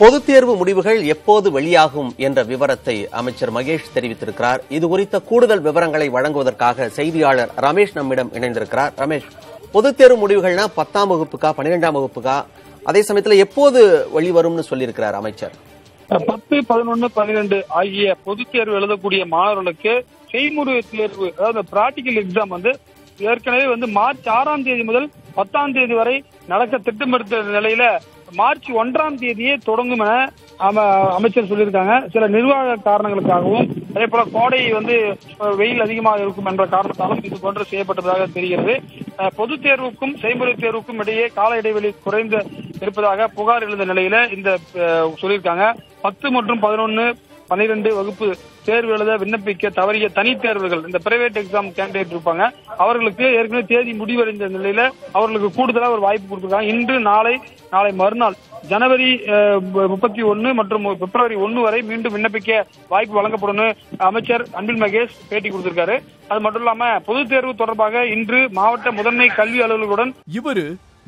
பொதுத் தேர்வு முடிவுகள் எப்போது வெளியாகும் என்ற விவரத்தை அமைச்சர் மகேஷ் தெரிவித்திருக்கிறார். இது குறித்த கூடுதல் விவரங்களை வழங்குவதற்காக செய்தியாளர் ரமேஷ் நம்மிடம் இணைந்திருக்கிறார். ரமேஷ், பொதுத் தேர்வு முடிவுகள்னா 10ஆம் வகுப்புக்கா 12ஆம் வகுப்புக்கா, அதே சமயத்தில் எப்போது வெளிவரும்னு சொல்லியிருக்கிறார் அமைச்சர்? 10, 11, 12 ஆகிய பொதுத் தேர்வு எழுதக்கூடிய மாணவர்களுக்கு செய்முறை தேர்வு, அதாவது பிராக்டிகல் எக்ஸாம் ஏற்கனவே மார்ச் 6ஆம் தேதி முதல் 10ஆம் தேதி வரை நடக்க திட்டமிட்ட நிலையில மார்ச் 1ஆம் தேதியே தொடங்கும் என அமைச்சர் சொல்லியிருக்காங்க. சில நிர்வாக காரணங்களுக்காகவும் அதே போல கோடை வெயில் அதிகமாக இருக்கும் என்ற காரணத்தாலும் இது போன்று செய்யப்பட்டதாக தெரிகிறது. பொதுத் தேர்வுக்கும் செய்முறை தேர்வுக்கும் இடையே கால இடைவெளி குறைந்து இருப்பதாக புகார் எழுந்த நிலையில இந்த சொல்லியிருக்காங்க. 10 மற்றும் 11, 12 வகுப்பு தேர்வு எழுத விண்ணப்பிக்க தவறிய தனித்தேர்வுகள், இந்த பிரைவேட் எக்ஸாம் கேண்டிடேட் இருப்பாங்க, அவர்களுக்கு ஏற்கனவே தேதி முடிவடைந்த நிலையில அவர்களுக்கு கூடுதலாக ஒரு வாய்ப்பு கொடுத்திருக்காங்க. இன்று, நாளை மறுநாள் ஜனவரி 31 மற்றும் பிப்ரவரி 1 வரை மீண்டும் விண்ணப்பிக்க வாய்ப்பு வழங்கப்படும் அமைச்சர் அன்பில் மகேஷ் பேட்டி கொடுத்திருக்காரு. அது மட்டும் இல்லாம பொதுத் தேர்வு தொடர்பாக இன்று மாவட்ட முதன்மை கல்வி அலுவலர்களுடன் இவரு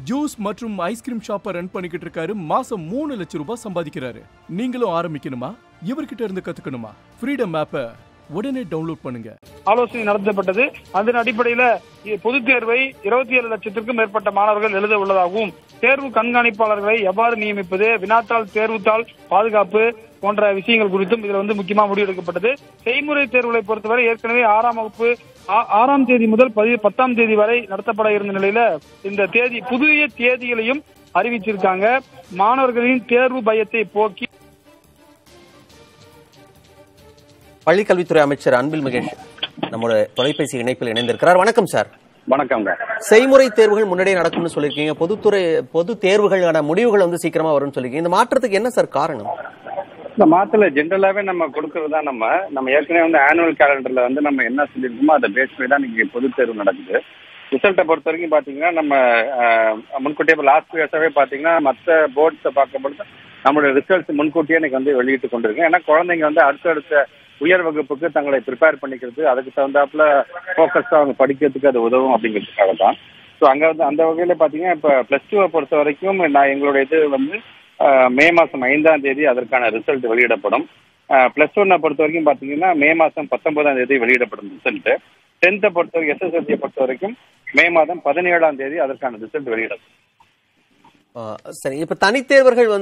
ஜூஸ் மற்றும் ஐஸ்கிரீம் ஷாப்பை ரன் பண்ணிக்கிட்டு இருக்காரு. மாசம் 3 லட்சம் ரூபாய் சம்பாதிக்கிறாரு. நீங்களும் ஆரம்பிக்கணுமா? இவர்கிட்ட இருந்து கத்துக்கணுமா? ஃப்ரீடம் ஆப்பை உடனே டவுன்லோட் பண்ணுங்க. ஆலோசனை நடத்தப்பட்டது. அதன் அடிப்படையில பொதுத் தேர்வை 27 லட்சத்திற்கும் மேற்பட்ட மாணவர்கள் எழுத உள்ளதாகவும், தேர்வு கண்காணிப்பாளர்களை எவ்வாறு நியமிப்பது, வினாத்தாள், தேர்வுத்தாள் பாதுகாப்பு போன்ற விஷயங்கள் குறித்தும் இதுல முக்கியமா முடிவெடுக்கப்பட்டது. செய்முறை தேர்வுகளை பொறுத்தவரை ஏற்கனவே 6ஆம் தேதி முதல் 10ஆம் தேதி வரை நடத்தப்பட இருந்த நிலையில இந்த புதிய தேதிகளையும் அறிவிச்சிருக்காங்க. மாணவர்களின் தேர்வு பயத்தை போக்கி பள்ளிக்கல்வித்துறை அமைச்சர் அன்பில் மகேஷ் நம்முடைய தொலைபேசி இணைப்பில் இணைந்திருக்கிறார். வணக்கம் சார். வணக்கம். செய்முறை தேர்வுகள் முன்னாடியே நடக்கும்னு சொல்லியிருக்கீங்க. பொது தேர்வுகளான முடிவுகள் சீக்கிரமா வரும்னு சொல்லியிருக்கீங்க. இந்த மாற்றத்துக்கு என்ன சார் காரணம்? இந்த மாற்றத்துல ஜென்ரலாவே நம்ம கொடுக்கறதா, நம்ம ஏற்கனவே ஆனுவல் கேலண்டர்ல நம்ம என்ன சொல்லியிருக்கோமோ அதை பேஸ் பண்ணி தான் இன்னைக்கு பொது தேர்வு நடக்குது. ரிசல்ட்டை பொறுத்த வரைக்கும் பாத்தீங்கன்னா நம்ம முன்கூட்டியே லாஸ்ட் இயர்ஸாவே பாத்தீங்கன்னா மற்ற போர்ட்ஸை பார்க்கும்போது நம்மளுடைய ரிசல்ட்ஸ் முன்கூட்டியே எனக்கு வெளியிட்டு கொண்டிருக்கேன். ஏன்னா குழந்தைங்க அடுத்தடுத்த உயர் வகுப்புக்கு தங்களை ப்ரிப்பேர் பண்ணிக்கிறது, அதுக்கு தகுந்தாப்புல ஃபோக்கஸ்டா அவங்க படிக்கிறதுக்கு அது உதவும் அப்படிங்கிறதுக்காக தான். ஸோ அங்க அந்த வகையில பாத்தீங்கன்னா இப்ப +2 பொறுத்த வரைக்கும் நான் எங்களுடைய இது மே மாசம் 5ஆம் தேதி அதற்கான ரிசல்ட் வெளியிடப்படும். +1 பொறுத்த வரைக்கும் பாத்தீங்கன்னா மே மாசம் 19ஆம் தேதி வெளியிடப்படும் ரிசல்ட். 10th பொறுத்த வரைக்கும் SSLC பொறுத்த வரைக்கும் மே மாதம் 17ஆம் தேதி அதற்கான ரிசல்ட் வெளியிடப்படும். சரி, இப்ப தனித்தேர்வர்கள்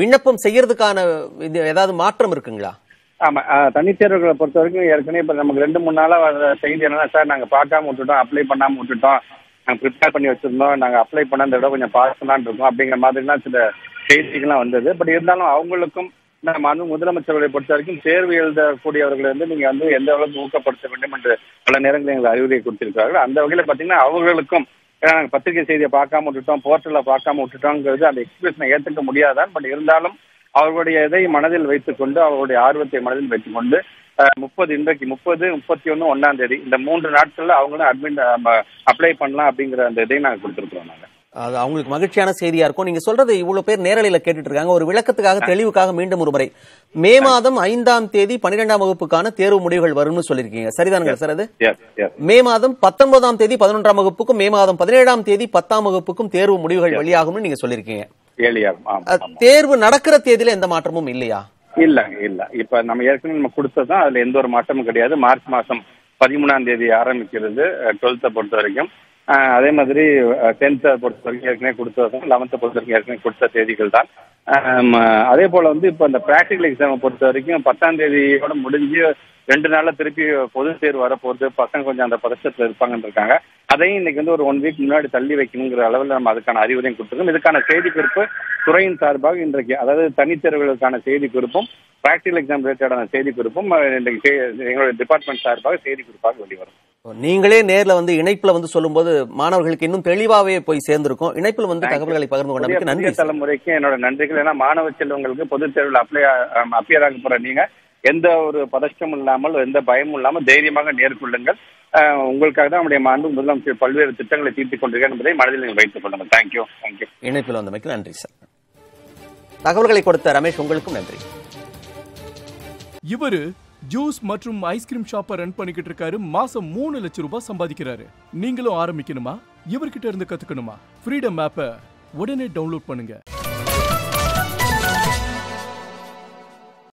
விண்ணப்பம் செய்யறதுக்கான ஏதாவது மாற்றம் இருக்குங்களா? ஆமா, தனித்தேர்வுகளை பொறுத்த வரைக்கும் ஏற்கனவே இப்ப நமக்கு 2-3 நாளா செய்தி என்னன்னா, சார் நாங்க பார்க்காம விட்டுட்டோம், அப்ளை பண்ணாம விட்டுட்டோம், நாங்க ப்ரிப்பேர் பண்ணி வச்சிருந்தோம், நாங்க அப்ளை பண்ண அந்த விட கொஞ்சம் பார்க்கலான்னு இருக்கோம் அப்படிங்கிற மாதிரிலாம் சில செய்திகள்லாம் வந்தது. பட் இருந்தாலும் அவங்களுக்கும் நம்ம முதலமைச்சர்களை பொறுத்த வரைக்கும் தேர்வு எழுதக்கூடியவர்களை நீங்க எந்த அளவுக்கு ஊக்கப்படுத்த வேண்டும் என்று பல நேரங்களில் எங்களுக்கு அறிவுரை கொடுத்திருக்கிறார்கள். அந்த வகையில பாத்தீங்கன்னா அவங்களுக்கும், ஏன்னா நாங்க பத்திரிகை செய்தியை பார்க்காம விட்டுட்டோம், போர்ட்டல்ல பார்க்காம விட்டுட்டோங்கிறது அந்த எக்ஸ்பீரியன்ஸ் ஏற்றுக்க முடியாதான். பட் இருந்தாலும் அவர்களுடைய இதை மனதில் வைத்துக் கொண்டு, அவருடைய ஆர்வத்தை மனதில் வைத்துக் கொண்டு 30, 31, 1ஆம் தேதி இந்த 3 நாட்கள்ல அவங்களும் அட்மிட் அப்ளை பண்ணலாம் அப்படிங்கிற அந்த இதை நாங்க கொடுத்துருக்கோம். நாங்க அது அவங்களுக்கு மகிழ்ச்சியான செய்தியா இருக்கும். நீங்க சொல்றது இவ்வளவு பேர் நேரலையில கேட்டுட்டு இருக்காங்க. ஒரு விளக்கத்துக்காக, தெளிவுக்காக மீண்டும் ஒரு முறை, மே மாதம் 5ஆம் தேதி 12ஆம் வகுப்புக்கான தேர்வு முடிவுகள் வரும்னு சொல்லியிருக்கீங்க, சரிதானுங்க சார்? அது மே மாதம் 19ஆம் தேதி 11ஆம் வகுப்புக்கும் மே மாதம் 17ஆம் தேதி 10ஆம் வகுப்புக்கும் தேர்வு முடிவுகள் வெளியாகும்னு நீங்க சொல்லியிருக்கீங்க. தேர்வு நடக்கிற தேதியில எந்த மாற்றமும் இல்லையா? இல்ல, இப்ப நம்ம ஏற்கனவே நம்ம கொடுத்ததுதான், அதுல எந்த ஒரு மாற்றமும் கிடையாது. மார்ச் மாசம் 13ஆம் தேதி ஆரம்பிக்கிறது 12th பொறுத்த வரைக்கும். அதே மாதிரி 10th பொறுத்த வரைக்கும் ஏற்கனவே கொடுத்ததுதான், 11th பொறுத்த வரைக்கும் ஏற்கனவே கொடுத்த தேதிகள் தான். அதே போல இப்ப இந்த பிராக்டிகல் எக்ஸாம் பொறுத்த வரைக்கும் 10ஆம் தேதியோட முடிஞ்சு 2 நாள்ல திருப்பி பொது தேர்வு வரப்போகுது. பசங்க கொஞ்சம் அந்த பதற்றத்துல இருப்பாங்கன்னு இருக்காங்க. அதையும் இன்னைக்கு ஒரு 1 வீக் முன்னாடி தள்ளி வைக்கணுங்கிற அளவில் நம்ம அதுக்கான அறிவுரையும் கொடுத்துருக்கோம். இதுக்கான செய்திக்குறிப்பு துறையின் சார்பாக இன்றைக்கு, அதாவது தனித்தேர்வுகளுக்கான செய்திக்குறிப்பும் பிராக்டிகல் எக்ஸாம் ரிலேட்டடான செய்திக்குறிப்பும் இன்றைக்கு எங்களுடைய டிபார்ட்மெண்ட் சார்பாக செய்திக்குறிப்பாக வெளிவரும். நீங்களே நேரில் இணைப்புல சொல்லும்போது மாணவர்களுக்கு இன்னும் தெளிவாகவே போய் சேர்ந்திருக்கும். இணைப்புல தகவல்களை பகிர்ந்து கொண்டதற்கு நன்றி. தலைமுறைக்கு என்னோட நன்றிகள். ஏன்னா மாணவ செல்வங்களுக்கு பொது தேர்வில் அப்பியர் ஆக போற நீங்க எந்த ஒரு பதற்றமும் இல்லாமல், எந்த பயமும் இல்லாமல் தைரியமாக நேர்கொள்ளுங்கள். உங்களுக்காக தான் நம்முடைய மாண்பு முதலமைச்சர் பல்வேறு திட்டங்களை தீர்த்துக் கொண்டிருக்கேன் என்பதை மனதில் வைத்துக் கொள்ளுங்கள். தேங்க்யூ. இணைப்பில் வந்தமைக்கு நன்றி சார். தகவல்களை கொடுத்த ரமேஷ் உங்களுக்கும் நன்றி. இவரு ஜூஸ் மற்றும் ஐஸ்கிரீம் ஷாப்பை ரன் பண்ணிக்கிட்டு இருக்காரு. மாசம் 3 லட்சம் ரூபாய் சம்பாதிக்கிறாரு. நீங்களும் ஆரம்பிக்கணுமா? இவர்கிட்ட இருந்து கத்துக்கணுமா? ஃப்ரீடம் ஆப்பை உடனே டவுன்லோட் பண்ணுங்க.